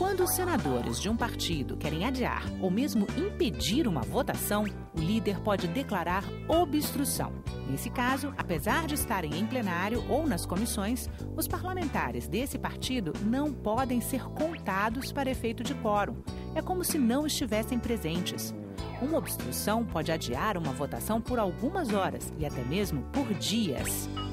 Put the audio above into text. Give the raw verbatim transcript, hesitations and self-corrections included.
Quando os senadores de um partido querem adiar ou mesmo impedir uma votação, o líder pode declarar obstrução. Nesse caso, apesar de estarem em plenário ou nas comissões, os parlamentares desse partido não podem ser contados para efeito de quórum. É como se não estivessem presentes. Uma obstrução pode adiar uma votação por algumas horas e até mesmo por dias.